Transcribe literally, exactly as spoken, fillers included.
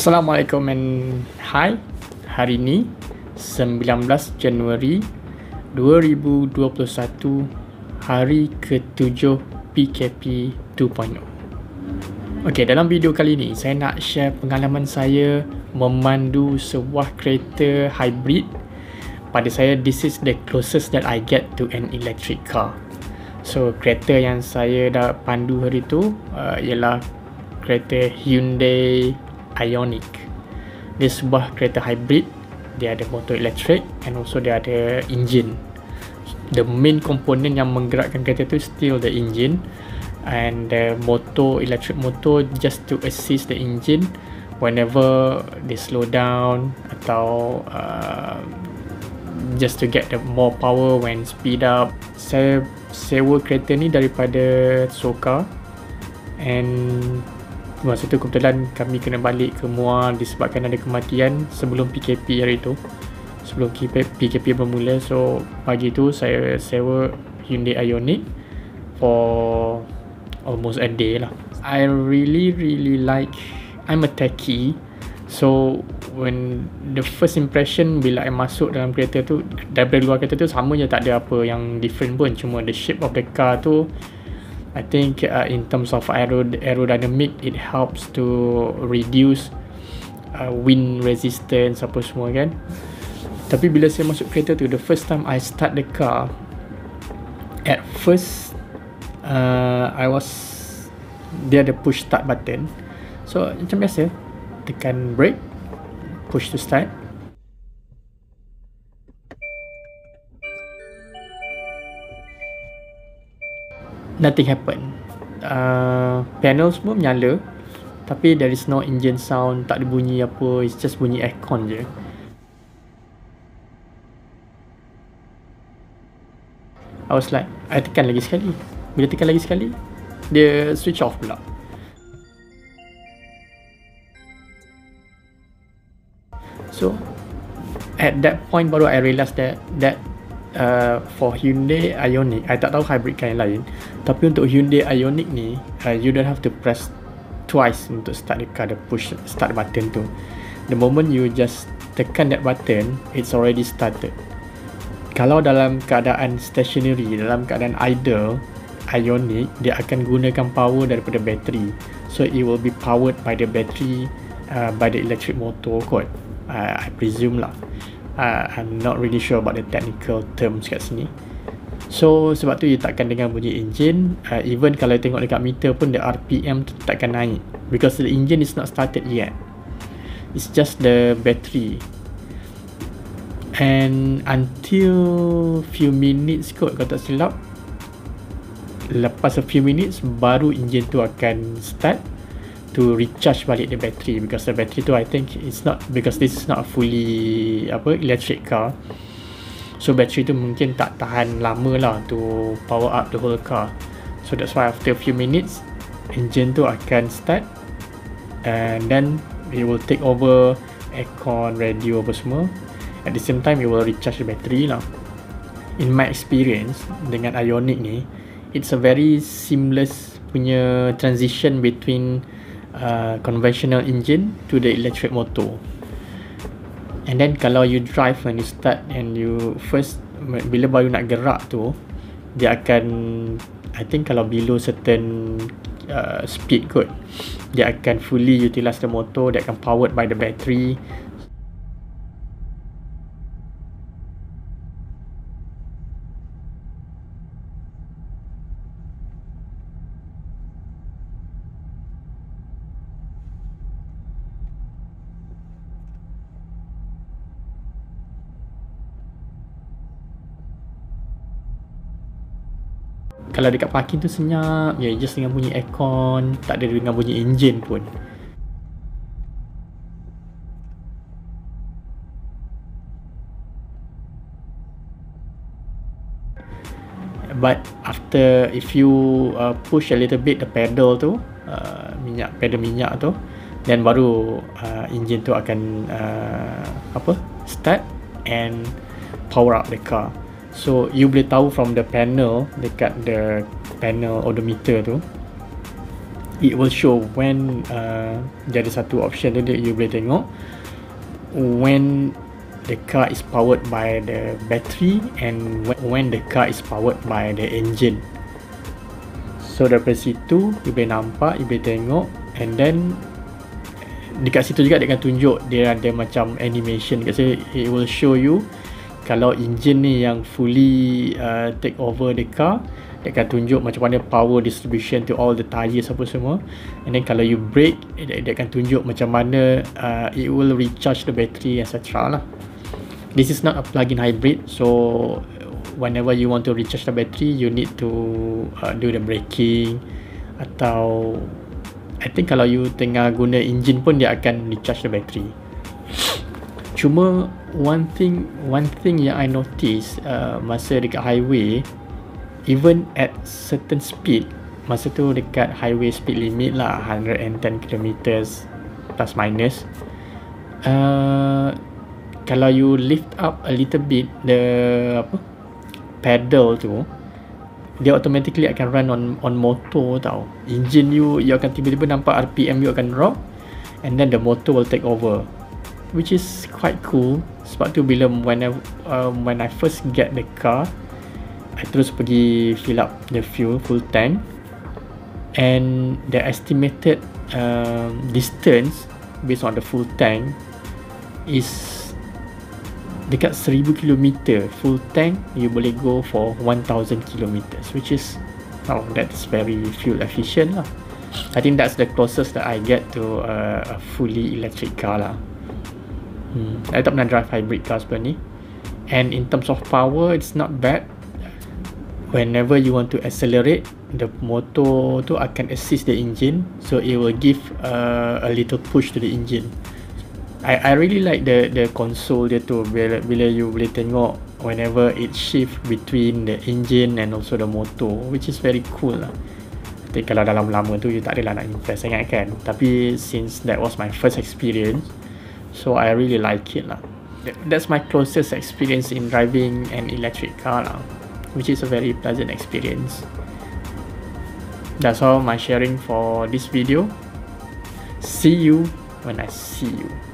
Assalamualaikum and hi. Hari ini sembilan belas Januari dua ribu dua puluh satu, hari ketujuh P K P dua titik kosong. Okey, dalam video kali ini saya nak share pengalaman saya memandu sebuah kereta hybrid. Pada saya, this is the closest that I get to an electric car. So, kereta yang saya dah pandu hari tu uh, ialah kereta Hyundai Ioniq. Dia sebuah kereta hybrid, dia ada motor elektrik and also dia ada enjin. The main component yang menggerakkan kereta tu still the engine, and the motor, electric motor, just to assist the engine whenever they slow down atau uh, just to get the more power when speed up. Saya sewa kereta ni daripada Socar, and masa tu kebetulan kami kena balik ke Muar disebabkan ada kematian sebelum P K P hari tu, sebelum P K P bermula. So pagi tu saya sewa Hyundai Ioniq for almost a day lah. I really really like, I'm a techie, so when the first impression bila I masuk dalam kereta tu, daripada luar kereta tu sama je, tak ada apa yang different pun, cuma the shape of the car tu, I think uh, in terms of aerod aerodynamic, it helps to reduce uh, wind resistance apa semua kan. Tapi bila saya masuk kereta tu, the first time I start the car, at first uh, I was, dia ada push start button. So macam biasa, tekan brake, push to start. Nothing happen. uh, Panels pun menyala, tapi there is no engine sound, tak ada bunyi apa. It's just bunyi aircon je. I was like, I tekan lagi sekali. Bila tekan lagi sekali, dia switch off pula. So at that point baru I realise that that Uh, for Hyundai Ioniq, I tak tahu hybrid kan yang lain, tapi untuk Hyundai Ioniq ni uh, you don't have to press twice untuk start the car, the push start button tu. The moment you just tekan that button, it's already started. Kalau dalam keadaan stationary, dalam keadaan idle, Ioniq dia akan gunakan power daripada bateri, so it will be powered by the battery, uh, by the electric motor kot, uh, I presume lah. Uh, I'm not really sure about the technical terms kat sini. So sebab tu you takkan dengar bunyi enjin. uh, Even kalau tengok dekat meter pun, the R P M tu takkan naik, because the engine is not started yet. It's just the battery. And until few minutes kot, kalau tak silap, lepas a few minutes baru engine tu akan start to recharge balik the battery, because the battery tu I think it's not, because this is not a fully apa electric car, so battery tu mungkin tak tahan lama lah to power up the whole car. So that's why after a few minutes engine tu akan start, and then it will take over aircon, radio apa semua. At the same time it will recharge the battery lah. In my experience dengan Ioniq ni, it's a very seamless punya transition between Uh, conventional engine to the electric motor. And then kalau you drive, when you start and you first, bila baru nak gerak tu, dia akan, I think kalau below certain uh, speed kot, dia akan fully utilise the motor, dia akan powered by the battery. Kalau dekat parking tu senyap, ya, yeah, just dengan bunyi aircon, tak ada dengan bunyi enjin pun. But after, if you uh, push a little bit the pedal tu, uh, minyak, pedal minyak tu, then baru uh, enjin tu akan uh, apa start and power up the car. So you boleh tahu from the panel, dekat the panel odometer tu, it will show when uh, jadi satu option dia, you boleh tengok when the car is powered by the battery and when the car is powered by the engine. So daripada situ you boleh nampak, you boleh tengok, and then dekat situ juga dia akan tunjuk, dia ada macam animation dekat sini. It will show you kalau engine ni yang fully uh, take over the car, dia akan tunjuk macam mana power distribution to all the tires apa semua. And then kalau you brake, dia, dia akan tunjuk macam mana uh, it will recharge the battery, et cetera lah. This is not a plug-in hybrid, so whenever you want to recharge the battery, you need to uh, do the braking, atau I think kalau you tengah guna engine pun dia akan recharge the battery. Cuma one thing one thing yang I notice uh, masa dekat highway, even at certain speed, masa tu dekat highway speed limit lah one hundred ten kilometers plus minus, uh, kalau you lift up a little bit the apa pedal tu, dia automatically akan run on on motor tau. Engine you, you akan tiba-tiba nampak R P M you akan drop, and then the motor will take over, which is quite cool. Sebab tu bila when I, um, when I first get the car, I terus pergi fill up the fuel full tank, and the estimated um, distance based on the full tank is dekat seribu kilometer. Full tank you boleh go for one thousand kilometers, which is, oh, that's very fuel efficient lah. I think that's the closest that I get to uh, a fully electric car lah. hmm. I tak pernah drive hybrid car sebenarnya ni. And in terms of power, it's not bad. Whenever you want to accelerate, the motor tu akan assist the engine, so it will give uh, a little push to the engine. I I really like the the console dia tu, bila, bila you boleh tengok whenever it shift between the engine and also the motor, which is very cool lah. Tapi kalau dalam lama tu you tak adalah nak impress sangat kan, tapi since that was my first experience, so I really like it lah. That, that's my closest experience in driving an electric car lah, which is a very pleasant experience. That's all my sharing for this video. See you when I see you.